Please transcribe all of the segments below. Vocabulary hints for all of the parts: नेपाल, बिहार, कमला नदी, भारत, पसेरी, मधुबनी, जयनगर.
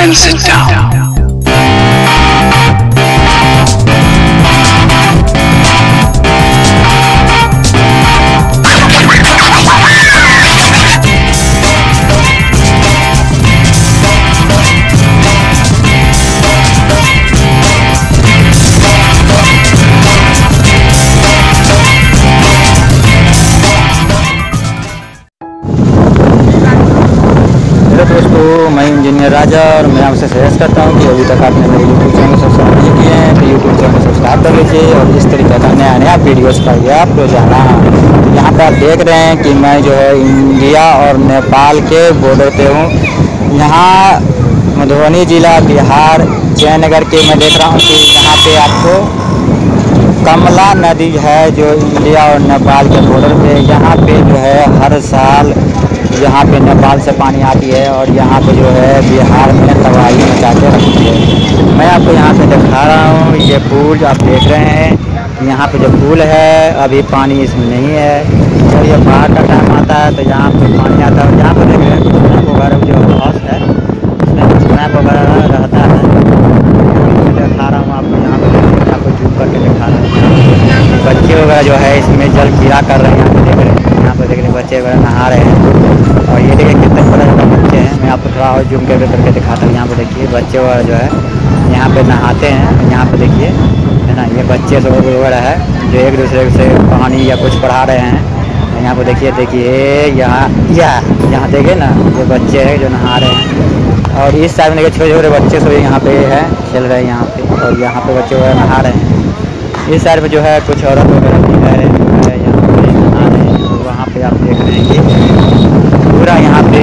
and sit down. दोस्तों, मैं engineer राजा और मैं आपसे सजेस्ट करता हूँ कि अभी तक आपने मेरे यूट्यूब चैनल सब्सक्राइब नहीं किए हैं तो यूट्यूब चैनल सब्सक्राइब कर लीजिए और इस तरीके का नया नया वीडियोस पाइए आप रोजाना। यहाँ पर आप देख रहे हैं कि मैं जो है इंडिया और नेपाल के बॉर्डर पे हूँ। यहाँ मधुबनी ज़िला बिहार जयनगर के मैं देख रहा हूँ कि यहाँ पर आपको कमला नदी है जो इंडिया और नेपाल के बॉर्डर पर। यहाँ पर जो है हर साल यहाँ पे नेपाल से पानी आती है और यहाँ पे जो है बिहार में तबाही मचा के रखती है। मैं आपको यहाँ पे दिखा रहा हूँ, ये पुल आप देख रहे हैं, यहाँ पे जो पुल है अभी पानी इसमें नहीं है। जब ये बाढ़ का टाइम आता है तो यहाँ पे पानी आता है। यहाँ पे देख रहे हैं स्नैप वगैरह जो हाउस है उसमें स्नैप वगैरह रहता है। दिखा रहा हूँ आपको, यहाँ पर आपको जूम करके दिखा रहा हूँ। बच्चे वगैरह जो है इसमें जल क्रीड़ा कर रहे हैं। यहाँ पर देख रहे हैं, बच्चे वगैरह नहा रहे हैं और ये देखिए कितने बड़े बड़े बच्चे हैं। मैं आपको थोड़ा और जूम करके दिखाता हूँ। यहाँ पर देखिए बच्चे वगैरह जो है यहाँ पे नहाते हैं। यहाँ पे देखिए है ना, ये बच्चे सब वगैरह है जो एक दूसरे से कहानी या कुछ पढ़ा रहे हैं। यहाँ पर देखिए यहाँ देखिए ना, ये बच्चे हैं जो नहा रहे हैं और इस साइड में देखिए छोटे छोटे बच्चे सब यहाँ पे है खेल रहे हैं यहाँ पर। और यहाँ पर बच्चे वगैरह नहा रहे हैं। इस साइड में जो है कुछ औरत वगैरह भी है आप देख रहे हैं। पूरा यहाँ पे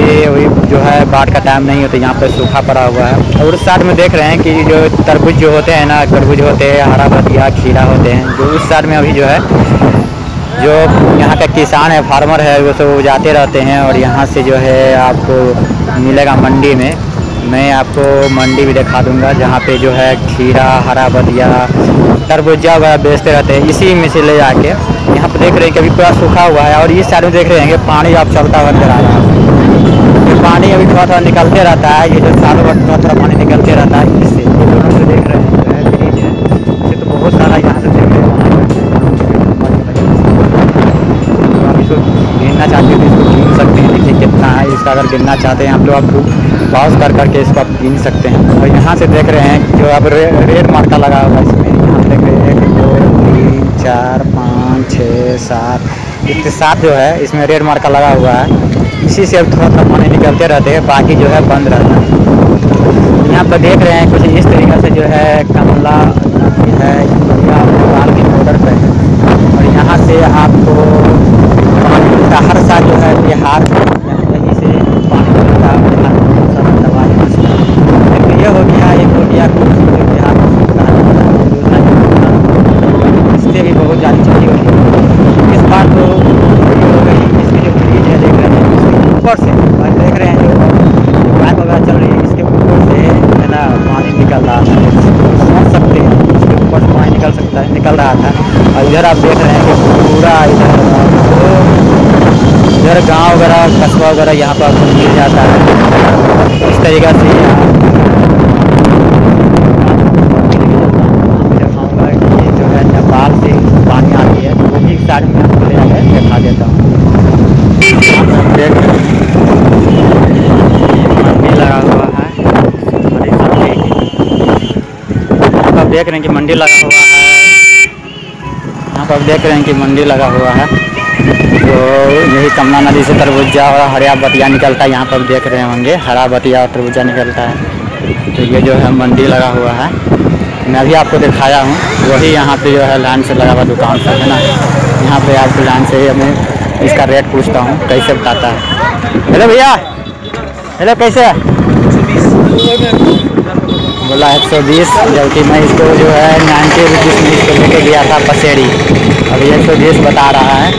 जो है बाढ़ का टाइम नहीं होता, यहाँ पे सूखा पड़ा हुआ है। और उस साइड में देख रहे हैं कि जो तरबूज जो होते हैं ना, तरबूज होते हैं, हरा बतिया खीरा होते हैं, जो उस साइड में अभी जो है जो यहाँ का किसान है फार्मर है वो सब उगाते रहते हैं। और यहाँ से जो है आपको मिलेगा मंडी में। मैं आपको मंडी भी दिखा दूँगा जहाँ पर जो है खीरा हरा बतिया तरबूजा वगैरह बेचते रहते हैं। इसी में से ले जाके यहाँ पे देख रहे हैं कि अभी पूरा सूखा हुआ है। और इस साइड में देख रहे हैं कि पानी आप चलता हुआ नजर आ रहा है। ये पानी अभी थोड़ा थोड़ा निकलते रहता है, ये जो सालों भर थोड़ा थोड़ा पानी निकलते रहता है। इससे दोनों से देख रहे हैं जो है फ्रीज है, ये तो बहुत सारा यहाँ से देख रहे हैं। आप इसको गिनना चाहते हैं तो इसको गिन सकते हैं, देखिए कितना है इसका। अगर गिनना चाहते हैं आप लोग, आपको पॉज कर करके इसको आप गिन सकते हैं। और यहाँ से देख रहे हैं जो आप रेड मार्का लगा हुआ है इसमें। यहाँ देख रहे हैं 1 2 3 4 5 6 7 जो है इसमें रेड मार्का लगा हुआ है। इसी से अब थोड़ा थोड़ा पानी निकलते रहते हैं, बाकी जो है बंद रहता है। यहाँ पर देख रहे हैं कुछ इस तरीके से जो है कमला नदी है नेपाल के बॉर्डर पर है। और यहाँ से आपको पानी मिलता हर साल जो है बिहार यहीं से पानी मिलता है। ये हो गया एक हो गया भी बहुत ज़्यादा चली हुई है। इस बार तो हो गई इसकी जो फ्रीज है देख रहे हैं उसके ऊपर से, और देख रहे हैं जो पाइप वगैरह चल रही है इसके ऊपर से है ना पानी निकल रहा है। समझ सकते हैं इसके ऊपर से पानी निकल सकता है, निकल रहा था। और इधर आप देख रहे हैं कि पूरा इधर गाँव वगैरह कस्बा वगैरह यहाँ पर मिल जाता है। इस तरीके से देख रहे हैं कि मंडी लगा हुआ है। यहाँ पर आप देख रहे हैं कि मंडी लगा हुआ है तो यही कमला नदी से तरबूजा और हरा बतिया निकलता है। यहाँ पर देख रहे होंगे हरा बतिया और तरबूजा निकलता है। तो ये जो है मंडी लगा हुआ है, मैं भी आपको दिखाया हूँ। वही यहाँ पे जो है लाइन से लगा हुआ दुकान था है ना। यहाँ पे आपको लाइन से मैं इसका रेट पूछता हूँ कैसे बताता है। हेलो भैया, हेलो कैसे बोला 120, जबकि मैं इसको जो है 90 रुपीज़ में इसको लेके गया था पसेरी, अभी 120 बता रहा है।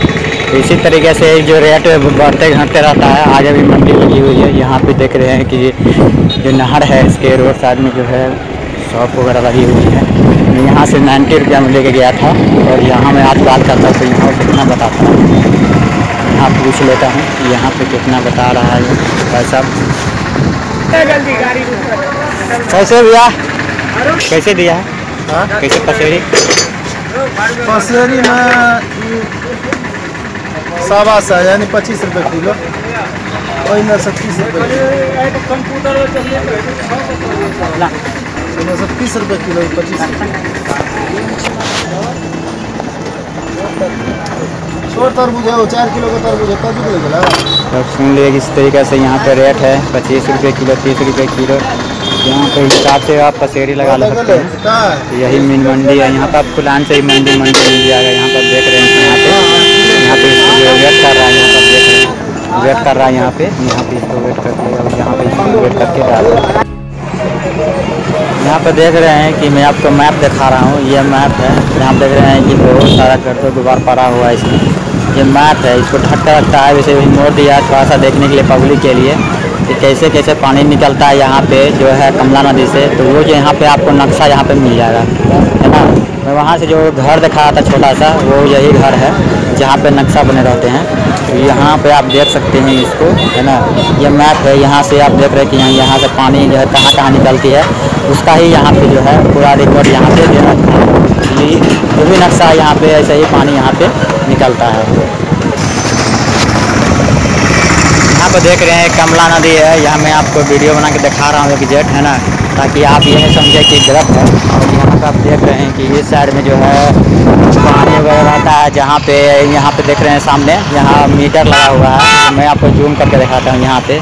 तो इसी तरीके से जो रेट बढ़ते घटते रहता है। आज अभी मंडी लगी हुई है। यहाँ पे देख रहे हैं कि जो नहर है इसके रोड साइड में जो है शॉप वगैरह लगी हुई है। मैं यहाँ से 90 रुपया में लेके गया था और यहाँ मैं आज बात करता हूँ तो यहाँ कितना बताता हूँ, यहाँ पूछ लेता हूँ यहाँ पर कितना बता रहा है पैसा। जल्दी गाड़ी कैसे भैया कैसे दिया है कैसे पसेरी? पसेरी में 7.25 यानी 25 रुपये किलो और इनमें 36 रुपये किलो 25 छोट तरबूज है वो 4 किलो का तरबूज है कभी मिलेगा। अब सुन लिए किस तरीके से यहाँ पे रेट है 25 रुपये किलो 30 रुपये किलो। यहाँ पे हिसाब से आप पसेरी लगा सकते हैं। यही मीन मंडी है यहाँ पे आपको लाइन से ही मंडी मिल जाएगा। यहाँ पर देख रहे हैं यहाँ पे वेट कर रहा है इसको वेट करके अब यहाँ पे इसको वेट करके डाल रहा है। यहाँ पर देख रहे हैं कि मैं आपको मैप दिखा रहा हूँ। ये मैप है यहाँ देख रहे हैं कि बहुत सारा गड्ढा गुबार पड़ा हुआ है इसमें। ये मैप है इसको ढकता रखता है वैसे भी मोड़ दिया थोड़ा सा देखने के लिए पब्लिक के लिए कि कैसे कैसे पानी निकलता है यहाँ पे जो है कमला नदी से। तो वो जो यहाँ पर आपको नक्शा यहाँ पर मिल जाएगा है ना। मैं वहाँ से जो घर दिखा रहा था छोटा सा वो यही घर है जहाँ पर नक्शा बने रहते हैं। यहाँ पे आप देख सकते हैं इसको है ना। ये मैप है यहाँ से आप देख रहे हैं कि यहाँ से पानी जो है कहाँ कहाँ निकलती है उसका ही यहाँ पे जो है पूरा रिकॉर्ड यहाँ पे दे रखा है। जो भी नक्शा है यहाँ पे ऐसे ही पानी यहाँ पे निकलता है। यहाँ पे देख रहे हैं कमला नदी है। यहाँ मैं आपको वीडियो बना के दिखा रहा हूँ एग्जैक्ट है ना ताकि आप ये समझें कि गलत है। और यहाँ पर आप देख रहे हैं कि इस साइड में जो है पानी वगैरह आता है जहाँ पे यहाँ पे देख रहे हैं सामने यहाँ मीटर लगा हुआ है। मैं आपको जूम करके दिखाता हूँ। यहाँ पे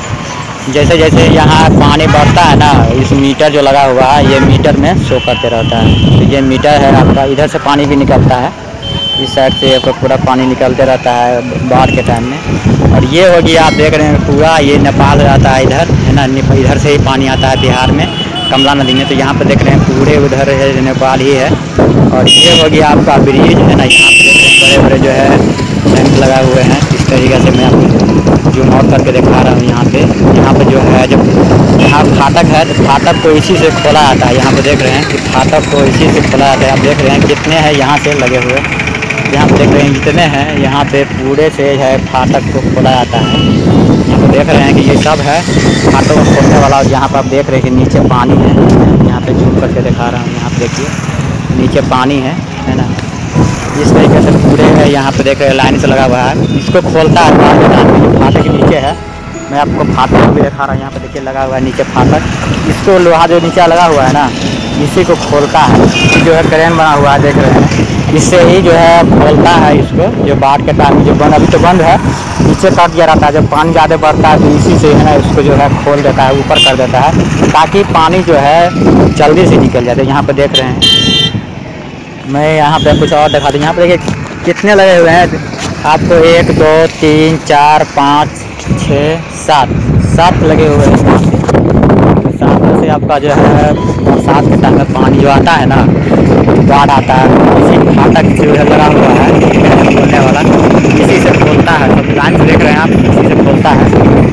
जैसे जैसे यहाँ पानी बढ़ता है ना इस मीटर जो लगा हुआ है ये मीटर में शो करते रहता है। तो ये मीटर है आपका। इधर से पानी भी निकलता है इस साइड से आपका पूरा पानी निकलते रहता है बाढ़ के टाइम में। और ये होगी आप देख रहे हैं पूरा ये नेपाल रहता है इधर है ना। इधर से ही पानी आता है बिहार में कमला नदी में। तो यहाँ पे देख रहे हैं पूरे उधर है नेपाल ही है। और ये हो गया आपका ब्रिज है ना। यहाँ पे बड़े बड़े जो है टैंक लगा हुए हैं इस तरीके से मैं आपको जूम आउट करके दिखा रहा हूँ। यहाँ पे जो है जब यहाँ फाटक है तो फाटक को इसी से खोला जाता है। यहाँ पे देख रहे हैं कि फाटक को इसी से खोला जाता है। आप देख रहे हैं कितने हैं यहाँ से लगे हुए। यहाँ पे देख रहे हैं जितने हैं यहाँ पे पूरे से है फाटक को खोला जाता है। यहाँ पे देख रहे हैं कि ये सब है फाटक को खोलने वाला। और यहाँ पर आप देख रहे हैं कि नीचे पानी है। यहाँ पे जूम करके दिखा रहा हूँ। यहाँ पर देखिए नीचे पानी है ना। इस तरीके से पूरे है यहाँ पे देख रहे हैं लाइन से लगा हुआ है। इसको खोलता है फाटक के नीचे है। मैं आपको फाटक भी दिखा रहा हूँ। यहाँ पे देखिए लगा हुआ है नीचे फाटक। इसको लोहा जो नीचे लगा हुआ है ना इसी को खोलता है। इसी जो है क्रेन बना हुआ है देख रहे हैं इससे ही जो है खोलता है इसको। जो बाढ़ के टाइम जो बंद अभी तो बंद है नीचे कर दिया रहता है। जब पानी ज़्यादा बढ़ता है तो इसी से है ना उसको जो है खोल देता है ऊपर कर देता है ताकि पानी जो है जल्दी से निकल जाए। यहाँ पर देख रहे हैं मैं यहाँ पर कुछ और दिखा दूँ। यहाँ पर देखिए कितने लगे हुए हैं आपको 1 2 3 4 5 6 7 लगे हुए हैं। सात से आपका जो है बरसात के टाइम में पानी जो आता है ना बाढ़ आता है इसी फाटक जो है लगा हुआ है खोलने वाला इसी से खोलता है। तो लाइन से देख रहे हैं आप इसी से खोलता है।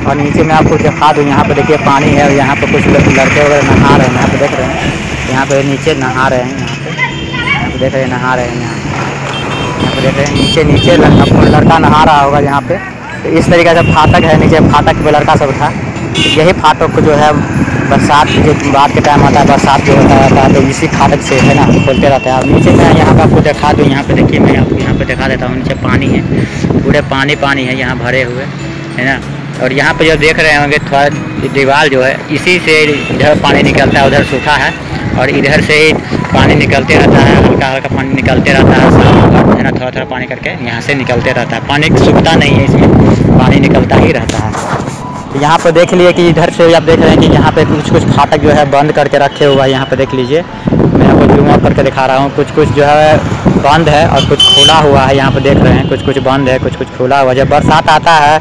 और नीचे मैं आपको दिखा दूँ। यहाँ पे देखिए पानी है और यहाँ पे कुछ लड़के वगैरह नहा रहे हैं। यहाँ पे देख रहे हैं यहाँ पे नीचे नहा रहे हैं। यहाँ पे देख रहे हैं नहा रहे हैं। यहाँ पे देख रहे हैं नीचे लड़का नहा रहा होगा यहाँ पे। तो इस तरीके से फाटक है नीचे फाटक पे लड़का सब था। यही फाटक को जो है बरसात जो बाढ़ के टाइम आता है बरसात जो होता रहता है तो इसी फाटक से है ना खोलते रहता है। और नीचे मैं यहाँ पर आपको दिखा दूँ। यहाँ पे देखिए मैं आपको यहाँ पे दिखा देता हूँ। नीचे पानी है पूरे पानी है यहाँ भरे हुए है ना। और यहाँ पे जो देख रहे होंगे थोड़ा दीवार जो है इसी से इधर पानी निकलता है उधर सूखा है और इधर से ही पानी निकलते रहता है। हल्का पानी निकलते रहता है है ना। थोड़ा पानी करके यहाँ से निकलते रहता है। पानी सूखता नहीं है इसमें पानी निकलता ही रहता है। यहाँ पर देख लिए कि इधर से आप देख रहे हैं कि यहाँ पे कुछ फाटक जो है बंद करके रखे हुआ है। यहाँ पे देख लीजिए मैं आपको जूम आउट करके दिखा रहा हूँ। कुछ जो है बंद है और कुछ खुला हुआ है। यहाँ पे देख रहे हैं कुछ बंद है कुछ खुला हुआ है। जब बरसात आता है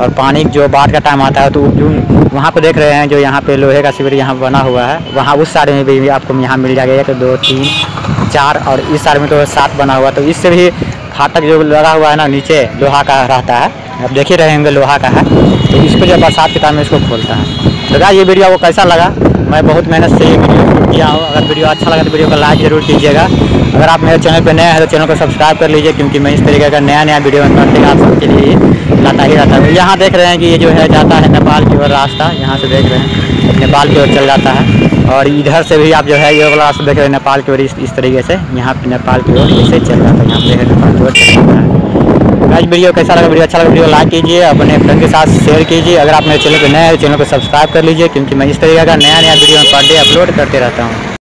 और पानी जो बाढ़ का टाइम आता है तो वहाँ पर देख रहे हैं जो यहाँ पे लोहे का शिविर यहाँ बना हुआ है वहाँ उस साइड में भी आपको यहाँ मिल जाएगा 1 2 3 4 और इस साइड में तो 7 बना हुआ। तो इससे भी फाटक जो लगा हुआ है ना नीचे लोहा का रहता है। आप देख ही रहे होंगे लोहा का है। तो इसको जब बरसात के टाइम में इसको खोलता है। तो क्या ये वीडियो आपको कैसा लगा? मैं बहुत मेहनत से ये वीडियो किया हूँ। अगर वीडियो अच्छा लगा तो वीडियो को लाइक जरूर कीजिएगा। अगर आप मेरे चैनल पर नए हैं तो चैनल को सब्सक्राइब कर लीजिए क्योंकि मैं इस तरीके का नया वीडियो आप सबके लिए लाता ही रहता हूँ। यहाँ देख रहे हैं कि ये जो है जाता है नेपाल की ओर रास्ता। यहाँ से देख रहे हैं नेपाल की ओर चल जाता है। और इधर से भी आप जो है ये वाला देख रहे हैं नेपाल की ओर, इस तरीके से यहाँ पे नेपाल की ओर जैसे चल जाता है, यहाँ पे नेपाल की ओर चल जाता है। आज वीडियो कैसा लगा, वीडियो अच्छा लगा वीडियो लाइक कीजिए, अपने फ्रेंड के साथ शेयर कीजिए। अगर आप मेरे चैनल पर नए हैं चैनल को सब्सक्राइब कर लीजिए, क्योंकि मैं इस तरीके का नया वीडियो पर डे अपलोड करते रहता हूँ।